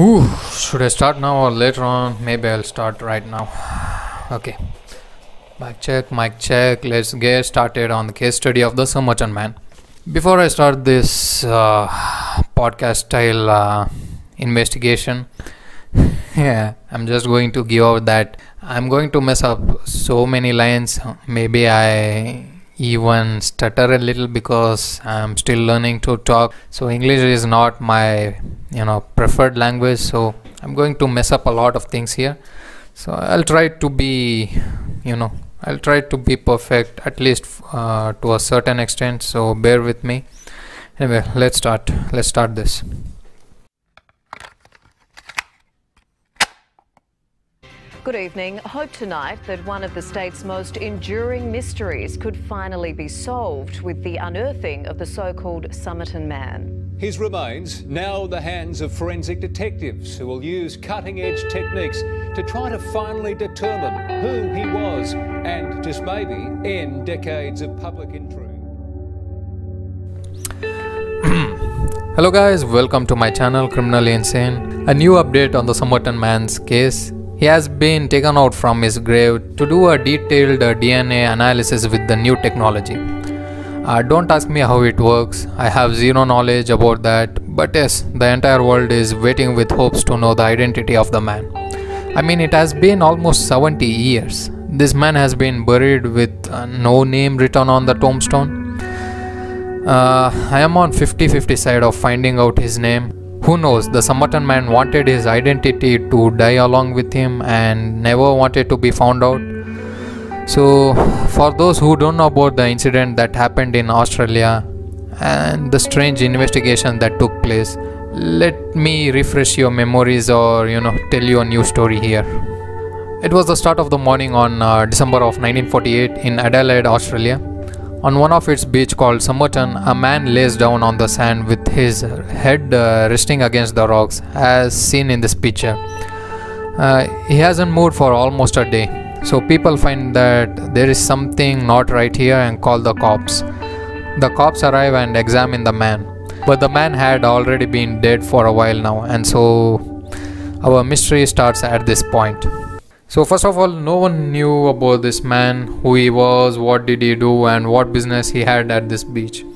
Ooh, should I start now or later on? Maybe I'll start right now. Okay. Mic check, let's get started on the case study of the Somerton Man. Before I start this podcast style investigation, yeah, I'm just going to give out that I'm going to mess up so many lines. Maybe I even stutter a little because I'm still learning to talk. So English is not my, preferred language. So I'm going to mess up a lot of things here. So I'll try to be, I'll try to be perfect, at least to a certain extent, so bear with me. Anyway, let's start this. Good evening. Hope tonight that one of the state's most enduring mysteries could finally be solved with the unearthing of the so-called Somerton Man. His remains now in the hands of forensic detectives who will use cutting-edge techniques to try to finally determine who he was and just maybe end decades of public intrigue. Hello guys, welcome to my channel Criminally Insane. A new update on the Somerton Man's case. He has been taken out from his grave to do a detailed DNA analysis with the new technology. Don't ask me how it works, I have zero knowledge about that, but yes, the entire world is waiting with hopes to know the identity of the man. I mean, it has been almost 70 years. This man has been buried with no name written on the tombstone. I am on 50-50 side of finding out his name. Who knows, the Somerton Man wanted his identity to die along with him and never wanted to be found out. So, for those who don't know about the incident that happened in Australia and the strange investigation that took place, let me refresh your memories or, tell you a new story here. It was the start of the morning on December of 1948 in Adelaide, Australia. On one of its beach called Somerton, a man lays down on the sand with his head resting against the rocks, as seen in this picture. He hasn't moved for almost a day, so people find that there is something not right here and call the cops. The cops arrive and examine the man, but the man had already been dead for a while now, and so our mystery starts at this point. So first of all, no one knew about this man, who he was, what did he do and what business he had at this beach.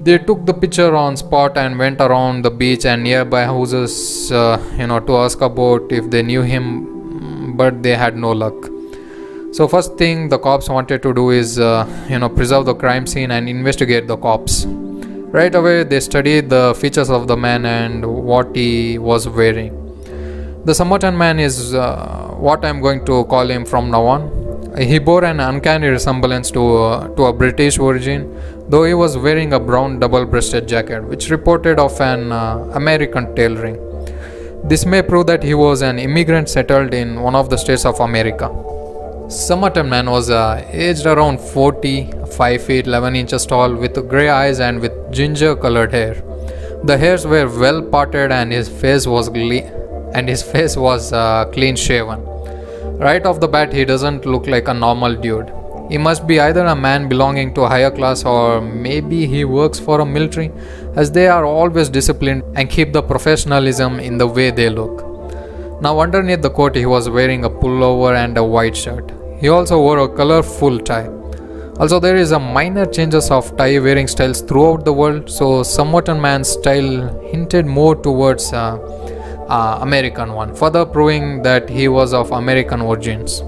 They took the picture on spot and went around the beach and nearby houses to ask about if they knew him, but they had no luck. So first thing the cops wanted to do is preserve the crime scene and investigate the corpse. Right away they studied the features of the man and what he was wearing. The Somerton Man is what I'm going to call him from now on. He bore an uncanny resemblance to a British virgin, though he was wearing a brown double-breasted jacket, which reported of an American tailoring. This may prove that he was an immigrant settled in one of the states of America. Somerton Man was aged around 40, 5 feet 11 inches tall, with grey eyes and with ginger-coloured hair. The hairs were well parted and his face was clean shaven. Right off the bat, he doesn't look like a normal dude. He must be either a man belonging to a higher class or maybe he works for a military, as they are always disciplined and keep the professionalism in the way they look. Now underneath the coat he was wearing a pullover and a white shirt. He also wore a colourful tie. Also there is a minor changes of tie wearing styles throughout the world, so Somerton Man's style hinted more towards American one, further proving that he was of American origins.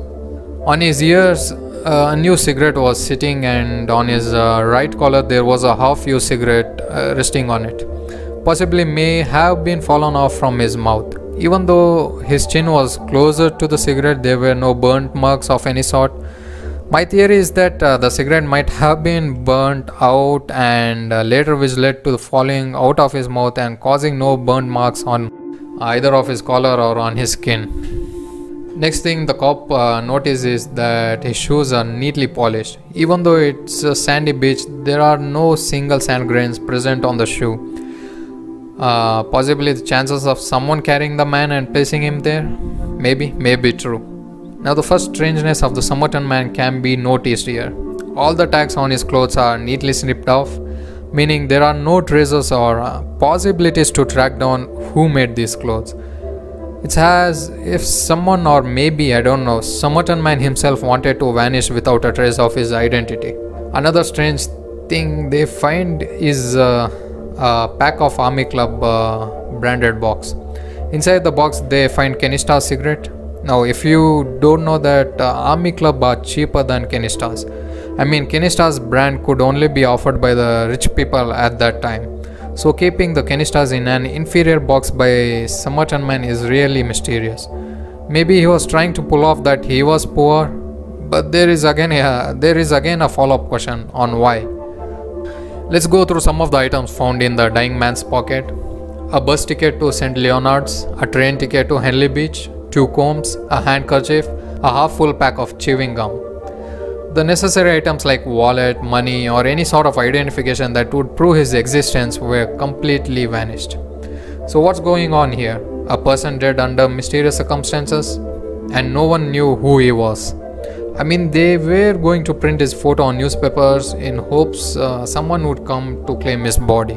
On his ears a new cigarette was sitting, and on his right collar there was a half-used cigarette resting on it. Possibly may have been fallen off from his mouth. Even though his chin was closer to the cigarette, there were no burnt marks of any sort. My theory is that the cigarette might have been burnt out and later, which led to the falling out of his mouth and causing no burnt marks on either of his collar or on his skin. Next thing the cop notices that his shoes are neatly polished. Even though it's a sandy beach, there are no single sand grains present on the shoe. Possibly the chances of someone carrying the man and placing him there may be true. Now the first strangeness of the Somerton Man can be noticed here. All the tags on his clothes are neatly snipped off, meaning there are no traces or possibilities to track down who made these clothes. It's as if someone, or maybe, I don't know, Somerton Man himself wanted to vanish without a trace of his identity. Another strange thing they find is a pack of Army Club branded box. Inside the box they find Kenista's cigarette. Now if you don't know that Army Club are cheaper than Kenista's. I mean, Kenista's brand could only be offered by the rich people at that time. So keeping the Kenistas in an inferior box by Somerton Man is really mysterious. Maybe he was trying to pull off that he was poor, but there is again a follow-up question on why. Let's go through some of the items found in the dying man's pocket. A bus ticket to St Leonard's, a train ticket to Henley Beach, 2 combs, a handkerchief, a half-full pack of chewing gum. The necessary items like wallet, money, or any sort of identification that would prove his existence were completely vanished. So what's going on here? A person dead under mysterious circumstances, and no one knew who he was. I mean, they were going to print his photo on newspapers in hopes someone would come to claim his body.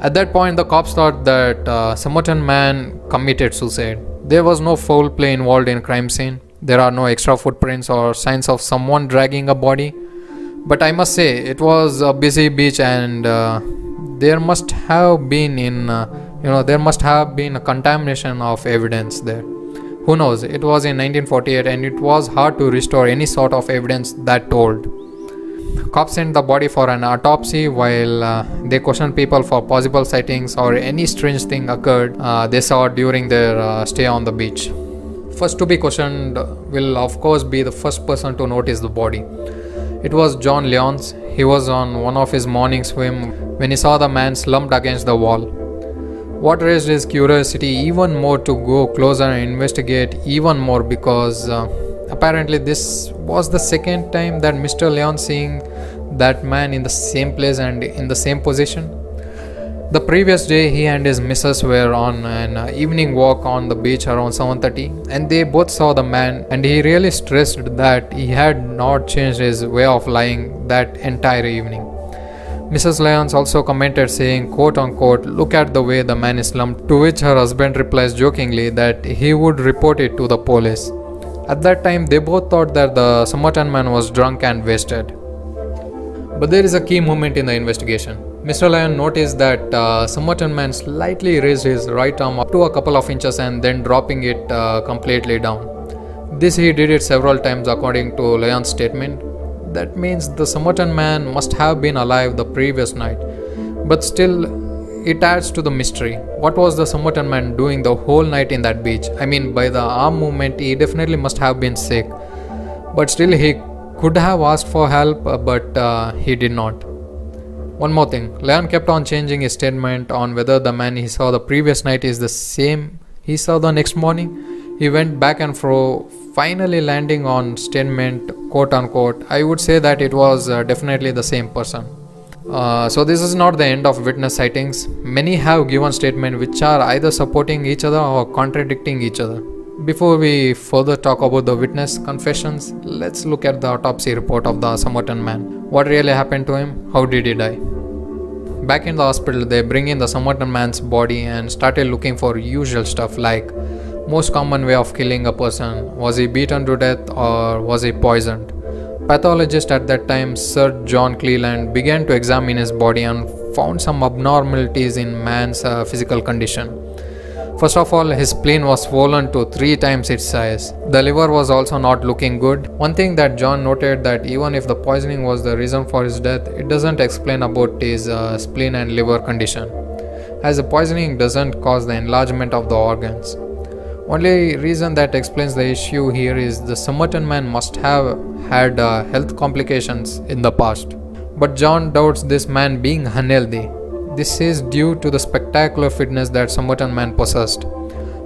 At that point, the cops thought that Somerton Man committed suicide. There was no foul play involved in crime scene. There are no extra footprints or signs of someone dragging a body. But I must say, it was a busy beach, and there must have been a contamination of evidence there. Who knows? It was in 1948, and it was hard to restore any sort of evidence that old. Cops sent the body for an autopsy. While they questioned people for possible sightings or any strange thing occurred they saw during their stay on the beach. First to be questioned will of course be the first person to notice the body. It was John Lyons. He was on one of his morning swim when he saw the man slumped against the wall. What raised his curiosity even more to go closer and investigate even more, because apparently this was the second time that Mr. Leon seeing that man in the same place and in the same position. The previous day, he and his missus were on an evening walk on the beach around 7:30, and they both saw the man, and he really stressed that he had not changed his way of lying that entire evening. Mrs. Lyons also commented saying, quote unquote, "Look at the way the man is slumped," to which her husband replies jokingly that he would report it to the police. At that time, they both thought that the Somerton Man was drunk and wasted. But there is a key moment in the investigation. Mr. Lyon noticed that Somerton Man slightly raised his right arm up to a couple of inches and then dropping it completely down. This he did it several times according to Lyon's statement. That means the Somerton Man must have been alive the previous night. But still, it adds to the mystery. What was the Somerton Man doing the whole night in that beach? I mean, by the arm movement, he definitely must have been sick. But still, he could have asked for help, but he did not. One more thing, Leon kept on changing his statement on whether the man he saw the previous night is the same he saw the next morning. He went back and forth, finally landing on statement, quote unquote, "I would say that it was definitely the same person." So this is not the end of witness sightings. Many have given statements which are either supporting each other or contradicting each other. Before we further talk about the witness confessions, let's look at the autopsy report of the Somerton Man. What really happened to him? How did he die? Back in the hospital, they bring in the Somerton Man's body and started looking for usual stuff like most common way of killing a person, was he beaten to death or was he poisoned? Pathologist at that time, Sir John Cleland, began to examine his body and found some abnormalities in man's physical condition. First of all, his spleen was swollen to 3 times its size. The liver was also not looking good. One thing that John noted that even if the poisoning was the reason for his death, it doesn't explain about his spleen and liver condition, as the poisoning doesn't cause the enlargement of the organs. Only reason that explains the issue here is the Somerton Man must have had health complications in the past. But John doubts this man being unhealthy. This is due to the spectacular fitness that Somerton Man possessed.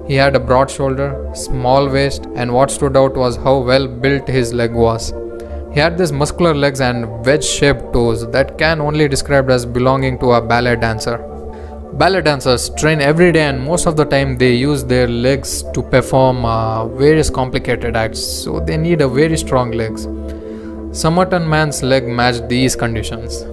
He had a broad shoulder, small waist, and what stood out was how well built his leg was. He had these muscular legs and wedge-shaped toes that can only be described as belonging to a ballet dancer. Ballet dancers train every day, and most of the time they use their legs to perform various complicated acts, so they need a very strong legs. Somerton Man's leg matched these conditions.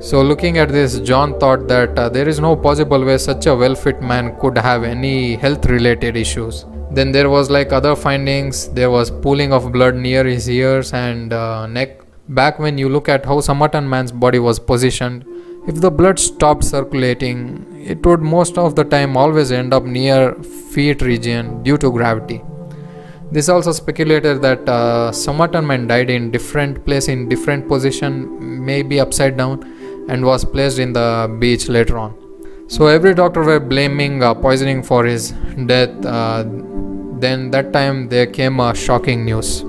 So looking at this, John thought that there is no possible way such a well-fit man could have any health-related issues. Then there was like other findings, there was pooling of blood near his ears and neck. Back when you look at how Somerton Man's body was positioned, if the blood stopped circulating, it would most of the time always end up near feet region due to gravity. This also speculated that Somerton Man died in different place in different position, maybe upside down, and was placed in the beach later on. So every doctor were blaming poisoning for his death. Then that time there came a shocking news.